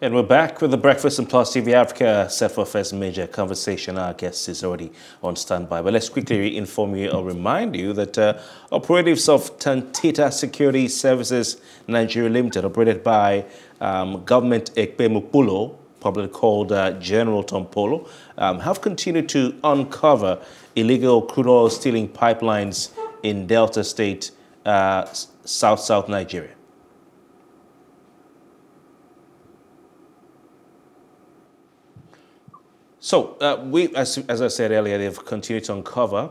And we're back with The Breakfast and Plus TV Africa, set for first major conversation. Our guest is already on standby, but let's quickly inform you or remind you that operatives of Tantita Security Services Nigeria Limited, operated by government Ekpemupolo, publicly called General Tompolo, have continued to uncover illegal crude oil stealing pipelines in Delta State, South Nigeria. So, as I said earlier, they've continued to uncover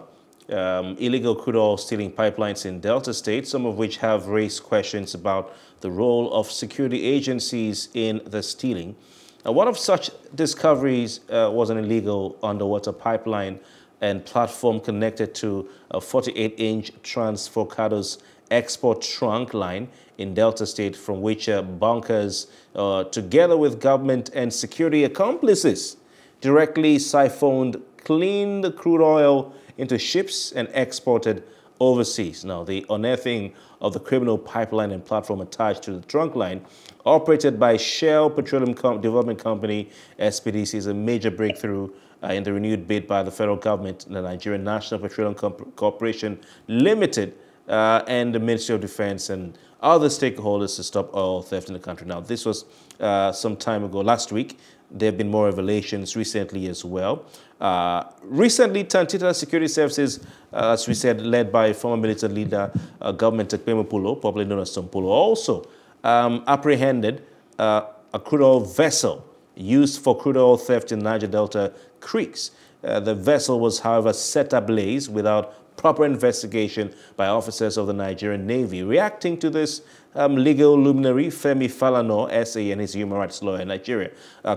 illegal crude oil stealing pipelines in Delta State, some of which have raised questions about the role of security agencies in the stealing. One of such discoveries was an illegal underwater pipeline and platform connected to a 48-inch Trans Forcados export trunk line in Delta State, from which bunkers, together with government and security accomplices, directly siphoned cleaned crude oil into ships and exported overseas. Now, the unearthing of the criminal pipeline and platform attached to the trunk line, operated by Shell Petroleum Development Company, SPDC, is a major breakthrough in the renewed bid by the federal government, the Nigerian National Petroleum Corporation Limited, and the Ministry of Defense and other stakeholders to stop oil theft in the country. Now, this was some time ago, last week. There have been more revelations recently as well. Recently, Tantita Security Services, as we said, led by former military leader, government Ekpemupolo, popularly known as Tompolo, also apprehended a crude oil vessel used for crude oil theft in Niger Delta creeks. The vessel was, however, set ablaze without proper investigation by officers of the Nigerian Navy. Reacting to this, legal luminary Femi Falana, S.A.N., and his human rights lawyer in Nigeria,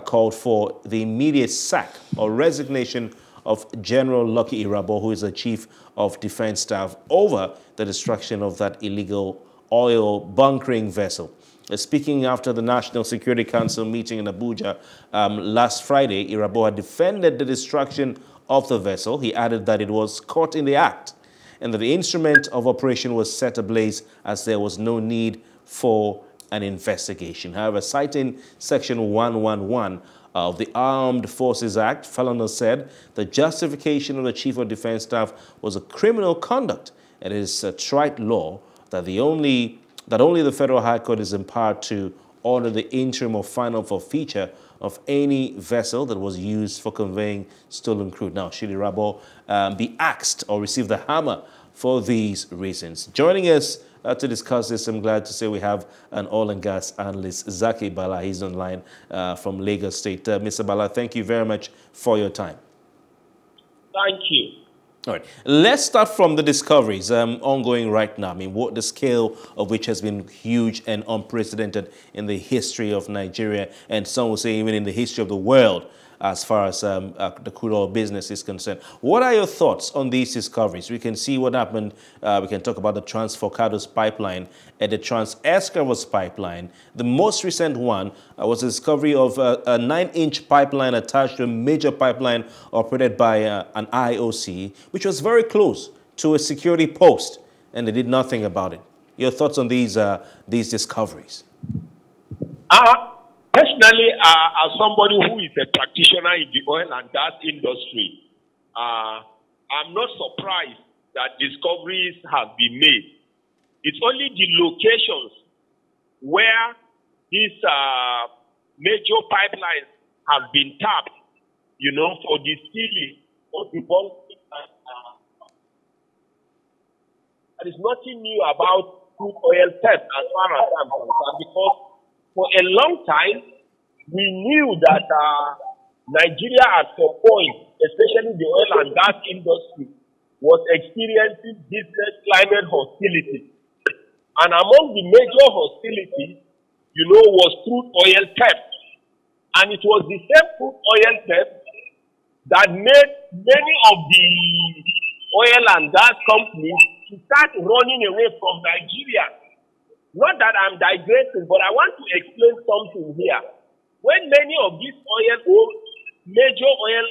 called for the immediate sack or resignation of General Lucky Irabor, who is the chief of defense staff, over the destruction of that illegal oil bunkering vessel. Speaking after the National Security Council meeting in Abuja last Friday, Irabor had defended the destruction of the vessel. He added that it was caught in the act and that the instrument of operation was set ablaze as there was no need for an investigation. However, citing Section 111 of the Armed Forces Act, Falana said the justification of the Chief of Defense Staff was a criminal conduct, and it is a trite law that only the Federal High Court is empowered to order the interim or final forfeiture of any vessel that was used for conveying stolen crude. Now, should Irabor be axed or receive the hammer for these reasons? Joining us to discuss this, I'm glad to say we have an oil and gas analyst, Zaki Bala. He's online from Lagos State. Mr. Bala, thank you very much for your time. Thank you. All right, let's start from the discoveries ongoing right now. I mean, what the scale of which has been huge and unprecedented in the history of Nigeria, and some will say even in the history of the world, as far as the crude oil business is concerned. What are your thoughts on these discoveries? We can see what happened. We can talk about the Trans Forcados pipeline and the Trans Escravos pipeline. The most recent one was the discovery of a 9-inch pipeline attached to a major pipeline operated by an IOC, which was very close to a security post, and they did nothing about it. Your thoughts on these discoveries? Personally, as somebody who is a practitioner in the oil and gas industry, I'm not surprised that discoveries have been made. It's only the locations where these major pipelines have been tapped, you know, for the stealing or the bunkering. There is nothing new about crude oil theft as far as I'm concerned, because for a long time, we knew that Nigeria at some point, especially the oil and gas industry, was experiencing business climate hostility. And among the major hostilities, you know, was crude oil theft. And it was the same crude oil theft that made many of the oil and gas companies to start running away from Nigeria. Not that I'm digressing, but I want to explain something here. When many of these major oil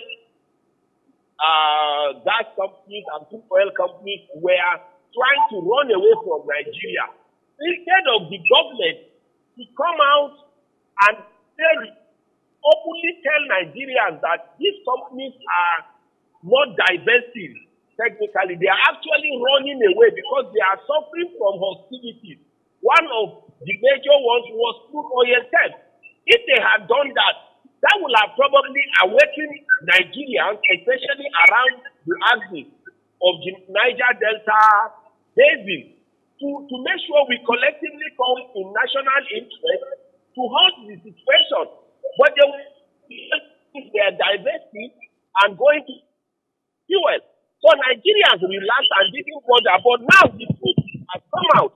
gas companies and crude oil companies were trying to run away from Nigeria, instead of the government to come out and sincerely openly tell Nigerians that these companies are not divesting technically. They are actually running away because they are suffering from hostilities. One of the major ones was through oil theft. If they had done that, that would have probably awakened Nigerians, especially around the axis of the Niger Delta basin, to make sure we collectively come in national interest to halt the situation. But they are divesting and going to fuel. So Nigerians relaxed and didn't bother. But now the truth has come out.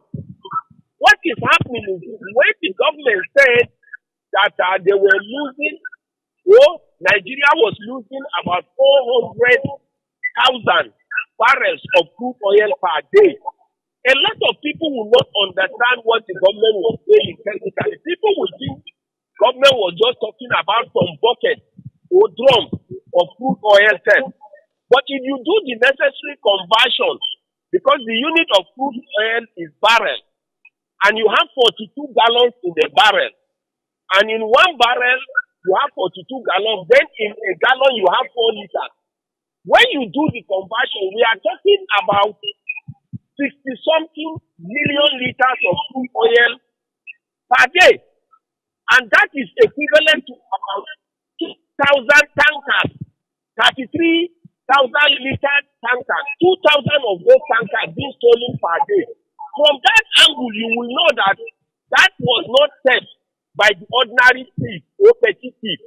What is happening is when the government said that they were losing, Nigeria was losing about 400,000 barrels of crude oil per day. A lot of people will not understand what the government was saying technically. People will think the government was just talking about some bucket or drum of crude oil theft. But if you do the necessary conversion, because the unit of crude oil is barrel, and you have 42 gallons in the barrel, and in one barrel, you have 42 gallons, then in a gallon, you have 4 liters. When you do the conversion, we are talking about 60-something million liters of crude oil per day. And that is equivalent to about 2,000 tankers, 33,000-liter tankers, 2,000 of those tankers being stolen per day. From that angle, you will know that that was not set by the ordinary thief or petty thief.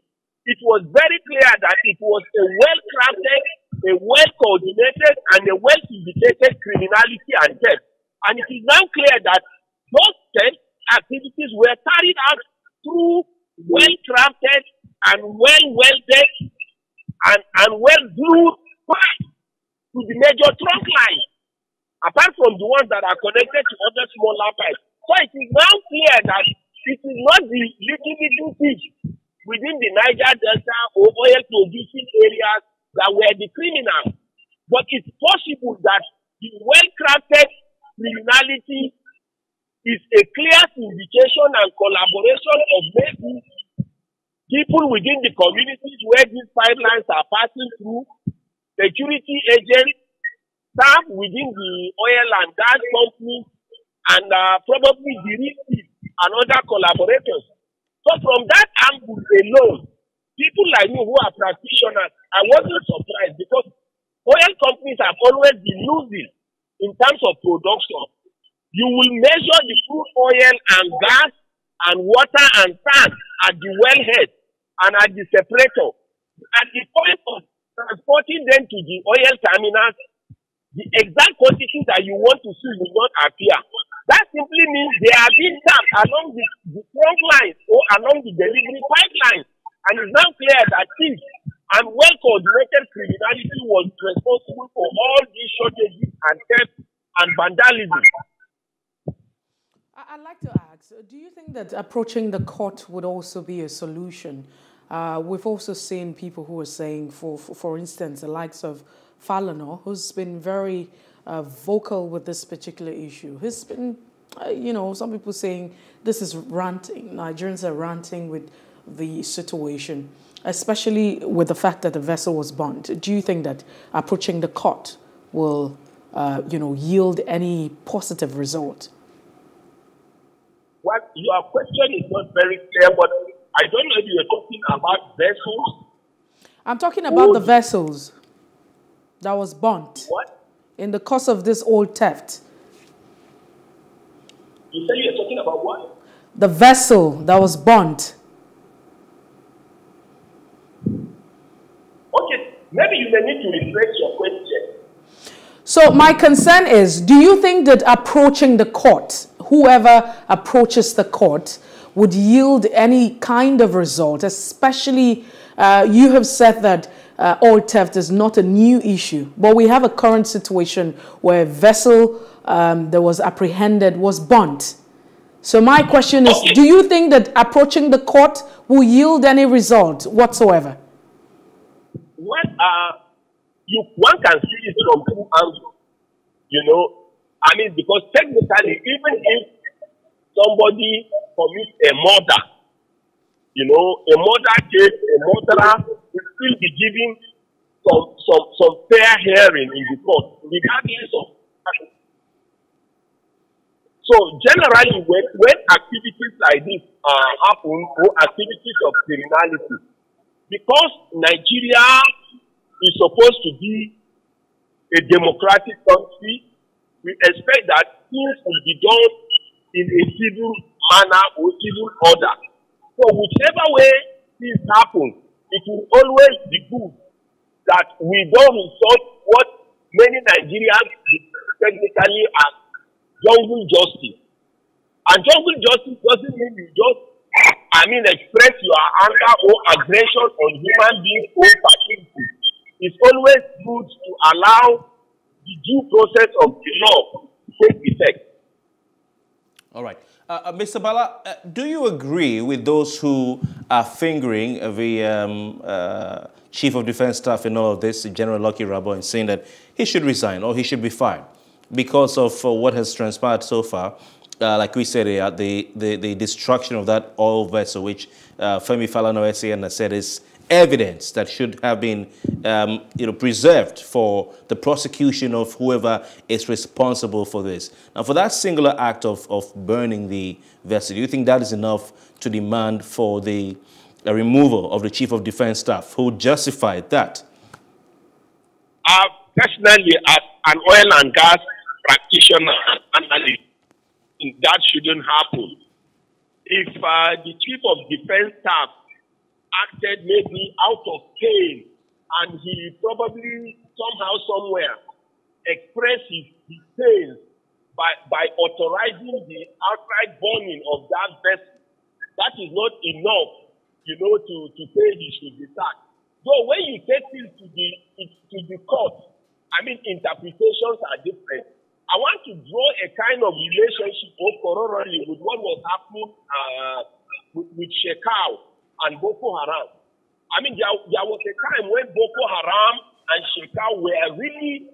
It was very clear that it was a well-crafted, a well-coordinated, and a well-indicated criminality and theft. And it is now clear that those theft activities were carried out through well-crafted and well-welded and well-glued pipes to the major trunk lines, apart from the ones that are connected to other smaller pipes. So it is now clear that it is not the little fish within the Niger Delta or oil producing areas that were the criminals, but it's possible that the well-crafted criminality is a clear indication and collaboration of maybe people within the communities where these pipelines are passing through, security agents, staff within the oil and gas companies, and probably the risk and other collaborators. So from that angle alone, people like me who are practitioners, I wasn't surprised because oil companies have always been losing in terms of production. You will measure the crude oil and gas and water and sand at the wellhead and at the separator. At the point of transporting them to the oil terminals, the exact quantity that you want to see will not appear. That simply means they are being tapped along the front lines or along the delivery pipelines. And it's now clear that this and well-coordinated criminality was responsible for all these shortages and theft and vandalism. I'd like to ask, do you think that approaching the court would also be a solution? We've also seen people who are saying, for instance, the likes of Falana, who's been very vocal with this particular issue. He's been, you know, some people saying this is ranting. Nigerians are ranting with the situation, especially with the fact that the vessel was burnt. Do you think that approaching the court will, you know, yield any positive result? Well, your question is not very clear, but I don't know if you are talking about vessels. I'm talking about the vessels that was burnt. What? In the course of this old theft. You say you're talking about what? The vessel that was burnt. Okay, maybe you may need to rephrase your question. So my concern is, do you think that approaching the court, whoever approaches the court, would yield any kind of result, especially you have said that oil theft is not a new issue, but we have a current situation where a vessel that was apprehended was burnt. So my question is, do you think that approaching the court will yield any result whatsoever? What one can see it from two angles, you know. I mean, because technically, even if somebody commits a murder, You know, a murder case, a murderer will still be given some fair hearing in the court, regardless of. So generally, when activities like this happen, or activities of criminality, because Nigeria is supposed to be a democratic country, we expect that things will be done in a civil manner or civil order. So whichever way things happen, it will always be good that we don't resort what many Nigerians technically are jungle justice. And jungle justice doesn't mean you just, express your anger or aggression on human beings or facilities. It's always good to allow the due process of the law to take effect. All right. Mr. Bala, do you agree with those who are fingering the Chief of Defense Staff in all of this, General Lucky Irabor, and saying that he should resign or he should be fired because of what has transpired so far? Like we said, the destruction of that oil vessel, which Femi Falana, S.A.N. has said is evidence that should have been preserved for the prosecution of whoever is responsible for this. Now, for that singular act of burning the vessel, do you think that is enough to demand for the removal of the Chief of Defense Staff, who justified that? Personally, as an oil and gas practitioner and analyst, that shouldn't happen. If the Chief of Defense Staff acted maybe out of pain, and he probably somehow, somewhere, expressed his pain by authorizing the outright burning of that vessel. That is not enough, to say he should be sacked. So when you take this to the court, interpretations are different. I want to draw a kind of relationship or corollary with what was happening with Shekau and Boko Haram. There was a time when Boko Haram and Shekau were really,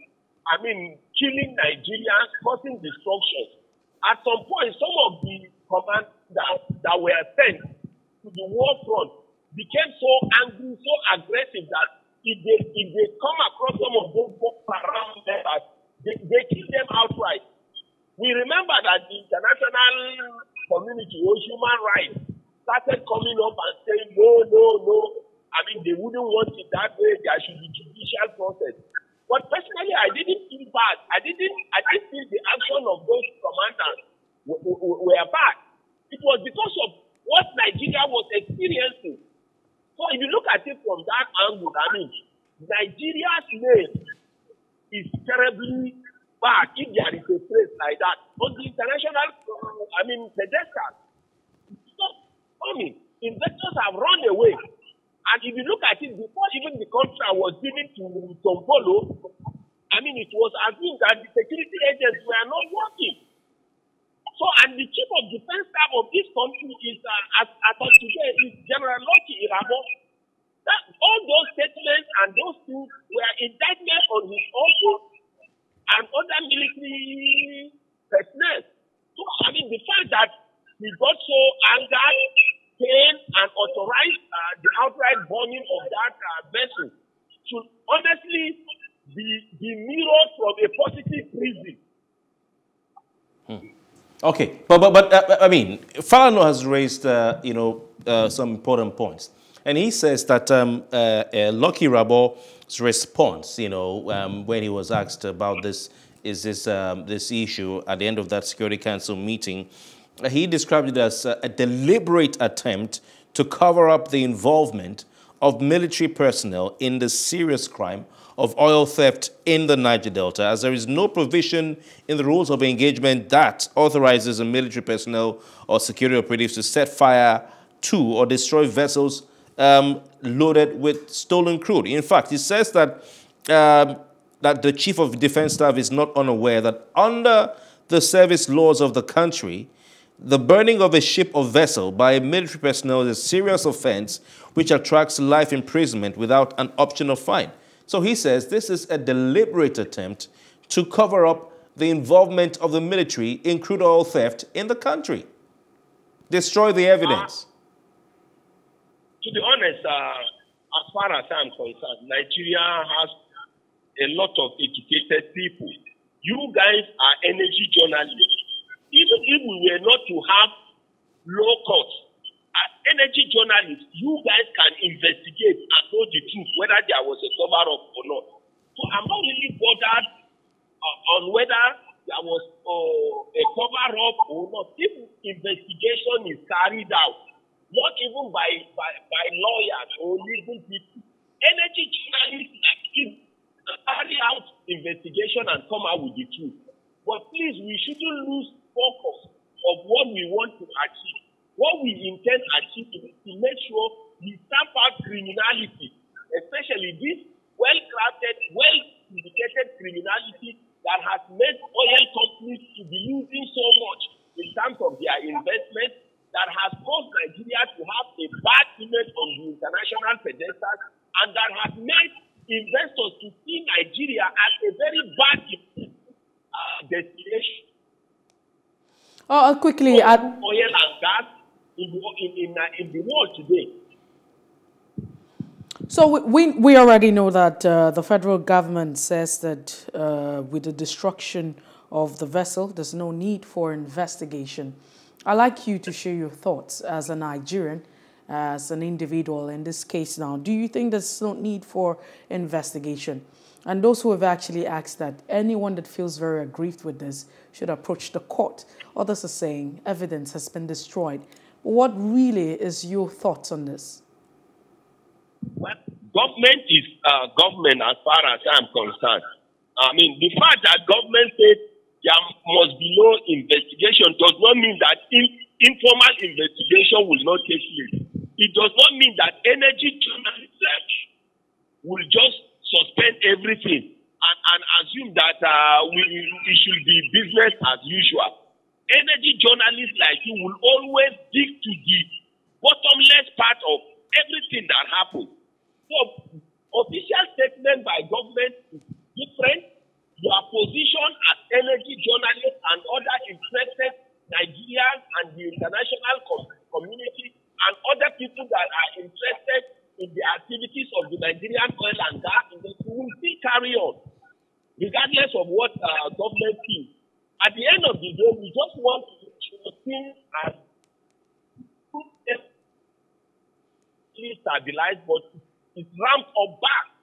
killing Nigerians, causing destruction. At some point, some of the commands that were sent to the war front became so angry, so aggressive that if they come across some of those Boko Haram members, they kill them outright. We remember that the international community or human rights started coming up and saying, no. They wouldn't want it that way. There should be judicial process. But personally, I didn't feel bad. I didn't feel the action of those commanders were bad. It was because of what Nigeria was experiencing. So if you look at it from that angle, Nigeria's name is terribly bad if there is a place like that. But the international, pedestals, investors have run away. And if you look at it, before even the contract was given to Tompolo, it was assumed that the security agents were not working. So, and the Chief of Defense Staff of this country is, as of today, is General Lucky Irabor. All those statements and those things were indictments on his office and other military personnel. So, the fact that he got so angered, pain, and authorized the outright burning of that vessel should honestly be mirrored from a positive prism. Okay, but Falana has raised some important points, and he says that Lucky Irabor' response, when he was asked about this issue at the end of that Security Council meeting. He described it as a deliberate attempt to cover up the involvement of military personnel in the serious crime of oil theft in the Niger Delta, as there is no provision in the rules of engagement that authorizes the military personnel or security operatives to set fire to or destroy vessels loaded with stolen crude. In fact, he says that, that the Chief of Defense Staff is not unaware that under the service laws of the country, the burning of a ship or vessel by military personnel is a serious offense which attracts life imprisonment without an option of fine. So he says this is a deliberate attempt to cover up the involvement of the military in crude oil theft in the country. Destroy the evidence. To be honest, as far as I'm concerned, Nigeria has a lot of educated people. You guys are energy journalists. Even if we were not to have law courts, as energy journalists, you guys can investigate and know the truth, whether there was a cover-up or not. So I'm not really bothered on whether there was a cover-up or not. If investigation is carried out, not even by lawyers or legal people, energy journalists carry out investigation and come out with the truth. But please, we shouldn't lose focus of what we want to achieve. What we intend to achieve is to make sure we stamp out criminality, especially this well-crafted, well-indicated criminality that has made oil companies to be losing so much in terms of their investment, that has caused Nigeria to have a bad image on the international pedestal, and that has made investors to see Nigeria as a very bad destination. Oh, quickly, oil and gas in the world today. So we already know that the federal government says that with the destruction of the vessel, there's no need for investigation. I'd like you to share your thoughts as a Nigerian, as an individual in this case now. Do you think there's no need for investigation? And those who have actually asked that, anyone that feels very aggrieved with this should approach the court. Others are saying evidence has been destroyed. What really is your thoughts on this? Well, government is government as far as I'm concerned. I mean, the fact that government said there must be no investigation does not mean that informal investigation will not take place. It does not mean that energy journalists will just suspend everything and assume that it should be business as usual. Energy journalists like you will always dig to the bottomless part of everything that happens. So, official statement by government is different. Your position as energy journalists and other interested Nigerians and the international community and other people that are interested in the activities of the Nigerian oil and gas industry will still carry on, regardless of what government thinks. At the end of the day, we just want to things as stabilized, but it's ramped up back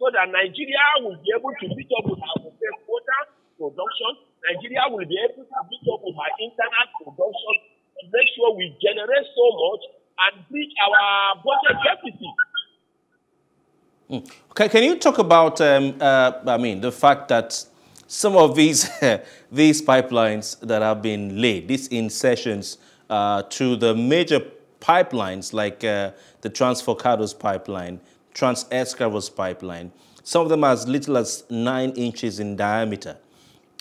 so that Nigeria will be able to meet up with our quota production. Nigeria will be able to meet up with our internal production to make sure we generate so much and reach our budget deficit. Okay, can you talk about, I mean, the fact that some of these these pipelines that have been laid, these insertions to the major pipelines like the Trans Forcados pipeline, Trans Escravos pipeline, some of them as little as 9 inches in diameter,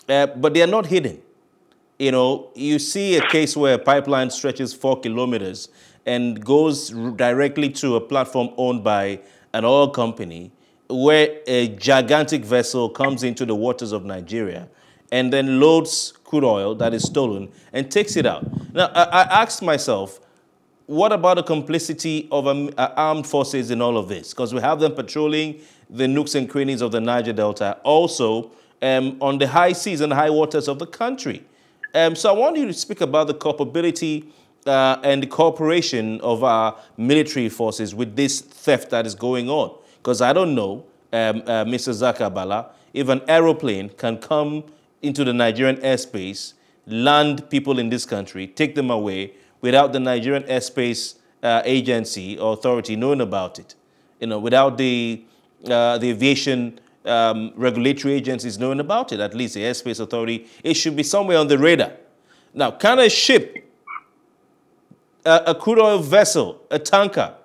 but they are not hidden. You know, you see a case where a pipeline stretches 4 kilometers and goes directly to a platform owned by an oil company, where a gigantic vessel comes into the waters of Nigeria and then loads crude oil that is stolen and takes it out. Now, I asked myself, what about the complicity of armed forces in all of this? Because we have them patrolling the nooks and crannies of the Niger Delta, also on the high seas and high waters of the country. So I want you to speak about the culpability and the cooperation of our military forces with this theft that is going on. Because I don't know, Mr. Zaki Bala, if an aeroplane can come into the Nigerian airspace, land people in this country, take them away without the Nigerian airspace agency or authority knowing about it, you know, without the aviation regulatory agencies knowing about it, at least the airspace authority, it should be somewhere on the radar. Now, can a ship, a crude oil vessel, a tanker,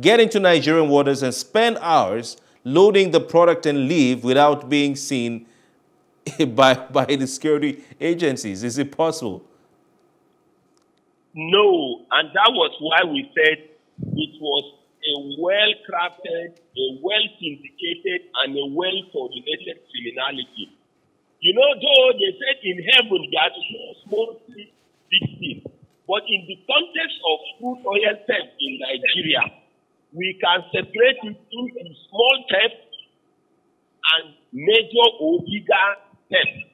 get into Nigerian waters and spend hours loading the product and leave without being seen by the security agencies? Is it possible? No, and that was why we said it was a well-crafted, a well-syndicated, and a well-coordinated criminality. You know, though they said in heaven there is no small victim, but in the context of crude oil theft in Nigeria, we can separate it into small steps and major or bigger steps.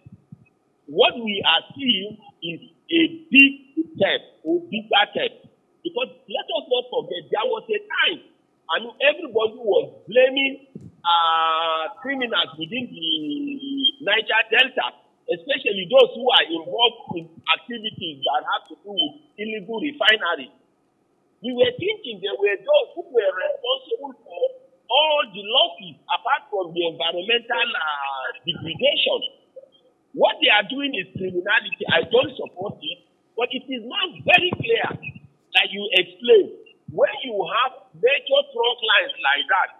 What we are seeing is a big step or bigger step. Because let us not forget, there was a time, I mean, everybody was blaming criminals within the Niger Delta, especially those who are involved in activities that have to do with illegal refineries. We were thinking there were those who were responsible for all the losses apart from the environmental degradation. What they are doing is criminality. I don't support it, but it is now very clear that you explain when you have major trunk lines like that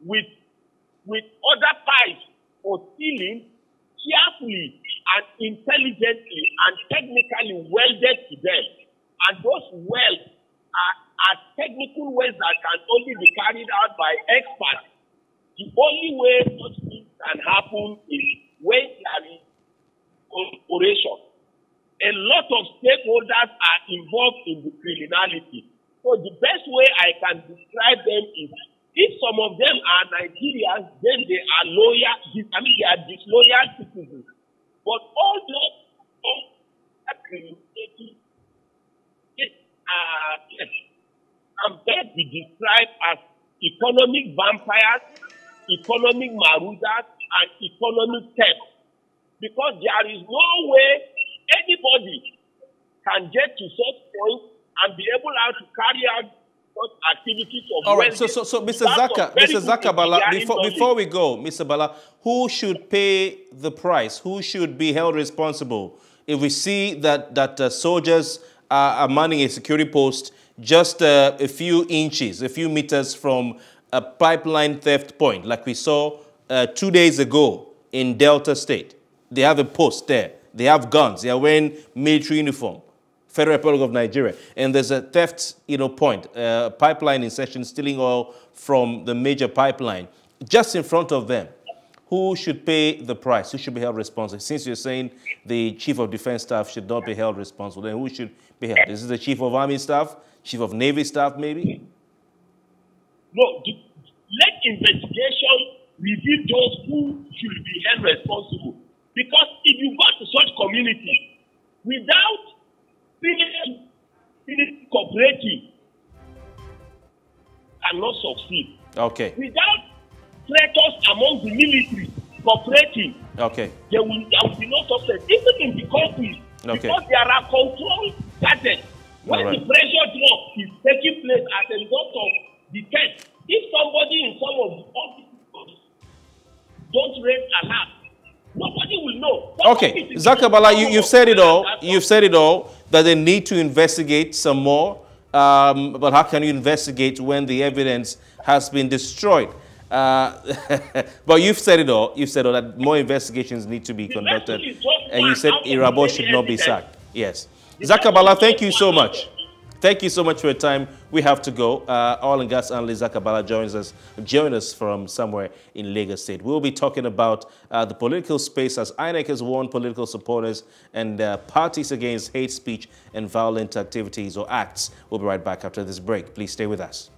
with other pipes for stealing carefully and intelligently and technically welded to them, and those welds are technical ways that can only be carried out by experts. The only way such things can happen is when there is collaboration. A lot of stakeholders are involved in the criminality. So the best way I can describe them is, if some of them are Nigerians, then they are loyal, I mean, they are disloyal citizens. But all those criminality can best be described as economic vampires, economic marauders, and economic theft. Because there is no way anybody can get to such point and be able to carry out such activities of... All right, so Mr. Zaki Bala, before we go, Mr. Bala, who should pay the price? Who should be held responsible if we see that soldiers... are manning a security post just a few inches, a few meters from a pipeline theft point, like we saw 2 days ago in Delta State? They have a post there. They have guns. They are wearing military uniform, Federal Republic of Nigeria. And there's a theft point, a pipeline insertion, stealing oil from the major pipeline, just in front of them. Who should pay the price? Who should be held responsible? Since you're saying the Chief of Defense Staff should not be held responsible, then who should be held? Is it the Chief of Army Staff? Chief of Navy Staff, maybe? No, let investigation reveal those who should be held responsible. Because if you go to such communities, without being cooperative, cannot succeed. Okay. Without traitors among the military cooperating, okay, there will be no success, even in the country, okay, because there are controlled targets. When the pressure drop is taking place as a result of the test, if somebody in some of the offices don't raise alarm, nobody will know. Okay, Zaki Bala, you've said it all. You've said it all, that they need to investigate some more. But how can you investigate when the evidence has been destroyed? But you've said it all. You've said all that more investigations need to be conducted. And you said Irabor should not be sacked. Yes. Zaki Bala, thank you so much. Thank you so much for your time. We have to go. Oil and gas analyst Zaki Bala joins us from somewhere in Lagos State. We'll be talking about the political space as INEC has warned political supporters and parties against hate speech and violent activities or acts. We'll be right back after this break. Please stay with us.